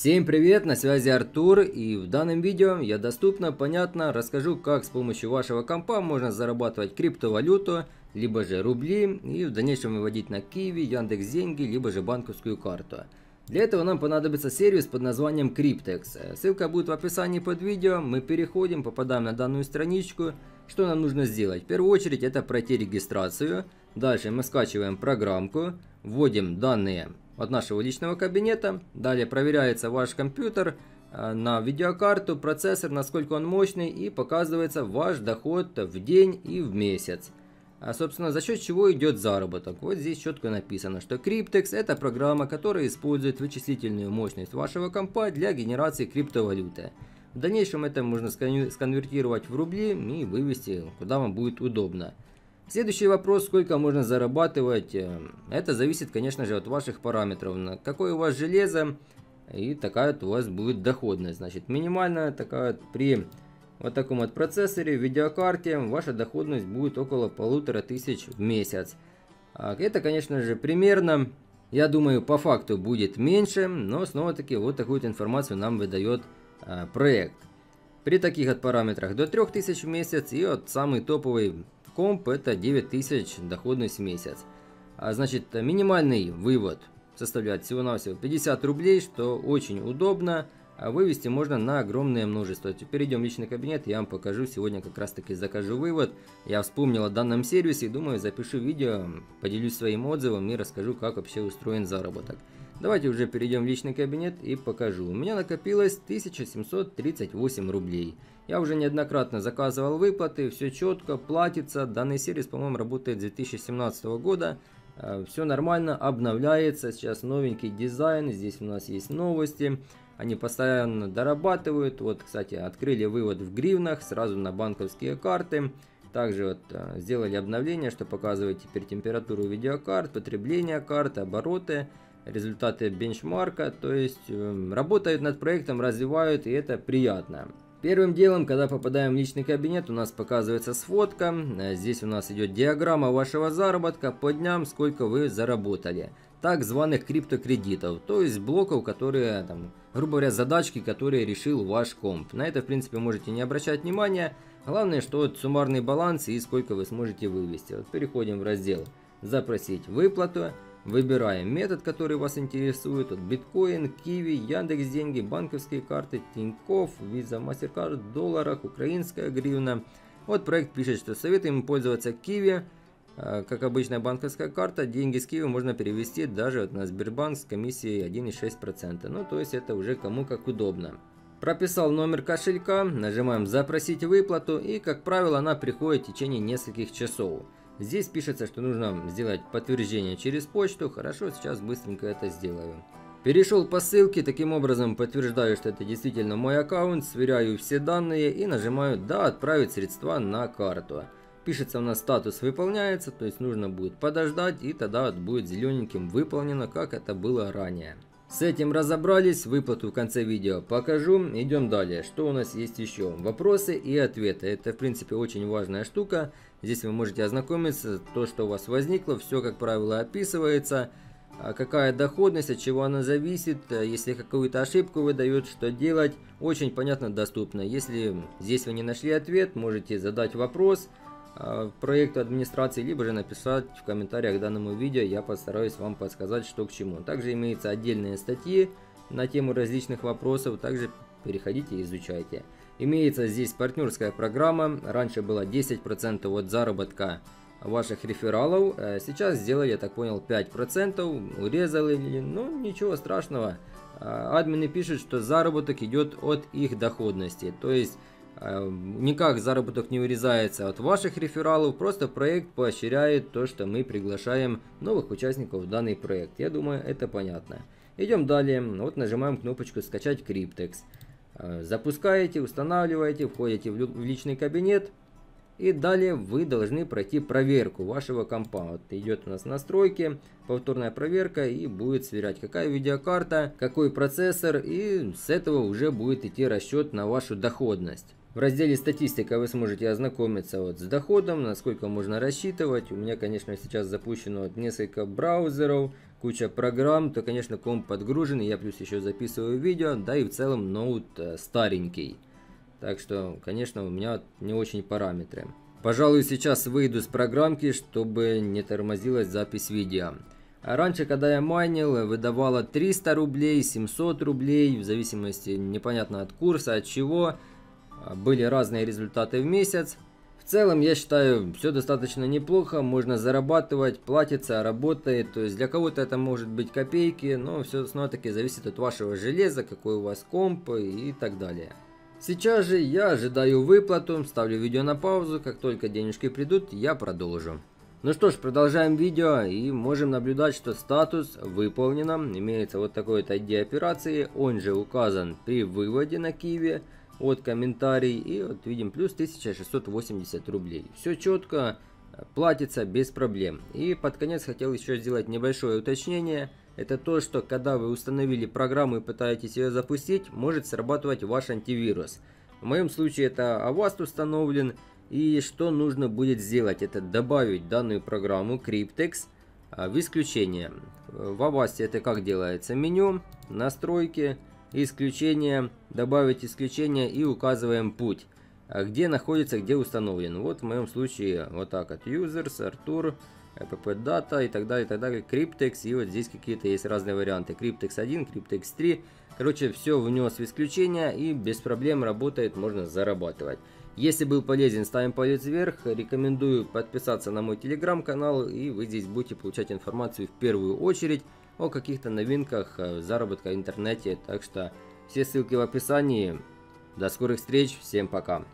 Всем привет, на связи Артур, и в данном видео я доступно, понятно расскажу, как с помощью вашего компа можно зарабатывать криптовалюту, либо же рубли, и в дальнейшем выводить на Kiwi, Яндекс.Деньги, либо же банковскую карту. Для этого нам понадобится сервис под названием Cryptex. Ссылка будет в описании под видео. Мы переходим, попадаем на данную страничку. Что нам нужно сделать? В первую очередь это пройти регистрацию. Дальше мы скачиваем программку, вводим данные от нашего личного кабинета. Далее проверяется ваш компьютер на видеокарту, процессор, насколько он мощный, и показывается ваш доход в день и в месяц. А собственно, за счет чего идет заработок. Вот здесь четко написано, что Cryptex — это программа, которая использует вычислительную мощность вашего компа для генерации криптовалюты. В дальнейшем это можно сконвертировать в рубли и вывести, куда вам будет удобно. Следующий вопрос, сколько можно зарабатывать, это зависит, конечно же, от ваших параметров, на какое у вас железо, и такая вот у вас будет доходность. Значит, минимальная такая вот при вот таком вот процессоре, видеокарте, ваша доходность будет около 1500 в месяц. Это, конечно же, примерно, я думаю, по факту будет меньше, но снова-таки вот такую информацию нам выдает проект. При таких от параметрах до 3000 в месяц, и от самый топовый комп это 9000 доходность в месяц. Значит, минимальный вывод составляет всего-навсего 50 рублей, что очень удобно. А вывести можно на огромное множество. Теперь идем в личный кабинет, я вам покажу. Сегодня как раз таки закажу вывод. Я вспомнил о данном сервисе и думаю, запишу видео, поделюсь своим отзывом и расскажу, как вообще устроен заработок. Давайте уже перейдем в личный кабинет и покажу. У меня накопилось 1738 рублей. Я уже неоднократно заказывал выплаты, все четко, платится. Данный сервис, по-моему, работает с 2017 года. Все нормально, обновляется. Сейчас новенький дизайн, здесь у нас есть новости. Они постоянно дорабатывают. Вот, кстати, открыли вывод в гривнах сразу на банковские карты. Также вот сделали обновление, что показывает теперь температуру видеокарт, потребление карт, обороты, результаты бенчмарка. То есть работают над проектом, развивают, и это приятно. Первым делом, когда попадаем в личный кабинет, у нас показывается сфотка. Здесь у нас идет диаграмма вашего заработка по дням, сколько вы заработали. Так званых криптокредитов, то есть блоков, которые, там, грубо говоря, задачки, которые решил ваш комп. На это, в принципе, можете не обращать внимания. Главное, что вот суммарный баланс и сколько вы сможете вывести. Вот переходим в раздел «Запросить выплату». Выбираем метод, который вас интересует. Вот биткоин, Kiwi, Яндекс.Деньги, банковские карты, Тинькофф, Visa, MasterCard, в долларах, украинская гривна. Вот проект пишет, что советуем пользоваться Kiwi, как обычная банковская карта. Деньги с Kiwi можно перевести даже вот на Сбербанк с комиссией 1,6%. Ну, то есть это уже кому как удобно. Прописал номер кошелька, нажимаем «Запросить выплату», и, как правило, она приходит в течение нескольких часов. Здесь пишется, что нужно сделать подтверждение через почту. Хорошо, сейчас быстренько это сделаю. Перешел по ссылке, таким образом подтверждаю, что это действительно мой аккаунт, сверяю все данные и нажимаю «Да, отправить средства на карту». Пишется у нас «Статус выполняется», то есть нужно будет подождать, и тогда вот будет зелененьким «Выполнено», как это было ранее. С этим разобрались, выплату в конце видео покажу. Идем далее, что у нас есть еще? Вопросы и ответы. Это, в принципе, очень важная штука. Здесь вы можете ознакомиться, то, что у вас возникло, все, как правило, описывается. Какая доходность, от чего она зависит, если какую-то ошибку выдают, что делать. Очень понятно, доступно. Если здесь вы не нашли ответ, можете задать вопрос проекту администрации, либо же написать в комментариях к данному видео, я постараюсь вам подсказать, что к чему. Также имеются отдельные статьи на тему различных вопросов, также переходите и изучайте. Имеется здесь партнерская программа, раньше было 10% от заработка ваших рефералов, сейчас сделали, я так понял, 5%, урезали, ну ничего страшного. Админы пишут, что заработок идет от их доходности, то есть никак заработок не урезается от ваших рефералов, просто проект поощряет то, что мы приглашаем новых участников в данный проект. Я думаю, это понятно. Идем далее, вот нажимаем кнопочку «Скачать Cryptex». Запускаете, устанавливаете, входите в личный кабинет. И далее вы должны пройти проверку вашего компа. Вот идет у нас настройки, повторная проверка, и будет сверять, какая видеокарта, какой процессор, и с этого уже будет идти расчет на вашу доходность. В разделе «Статистика» вы сможете ознакомиться вот с доходом, насколько можно рассчитывать. У меня, конечно, сейчас запущено вот несколько браузеров, куча программ, то, конечно, комп подгружен, я плюс еще записываю видео, да и в целом ноут старенький. Так что, конечно, у меня не очень параметры. Пожалуй, сейчас выйду с программки, чтобы не тормозилась запись видео. А раньше, когда я майнил, выдавала 300 рублей, 700 рублей, в зависимости непонятно от курса, от чего. Были разные результаты в месяц. В целом, я считаю, все достаточно неплохо, можно зарабатывать, платится, работает. То есть для кого-то это может быть копейки, но все снова-таки зависит от вашего железа, какой у вас комп и так далее. Сейчас же я ожидаю выплату, ставлю видео на паузу, как только денежки придут, я продолжу. Ну что ж, продолжаем видео и можем наблюдать, что статус выполнено, имеется вот такой вот ID операции, он же указан при выводе на Kiwi. Вот комментарий, и вот видим плюс 1680 рублей. Все четко, платится без проблем. И под конец хотел еще сделать небольшое уточнение. Это то, что когда вы установили программу и пытаетесь ее запустить, может срабатывать ваш антивирус. В моем случае это Avast установлен. И что нужно будет сделать, это добавить данную программу Cryptex в исключение. В Avast это как делается? Меню, настройки. Исключение, добавить исключение и указываем путь, где находится, где установлен. Вот в моем случае вот так вот, users, Artur, app.data и так далее, Cryptex, и вот здесь какие-то есть разные варианты, Cryptex 1, Cryptex 3, короче, все внес в исключение и без проблем работает, можно зарабатывать. Если был полезен, ставим палец вверх, рекомендую подписаться на мой телеграм-канал, и вы здесь будете получать информацию в первую очередь о каких-то новинках заработка в интернете. Так что все ссылки в описании. До скорых встреч, всем пока.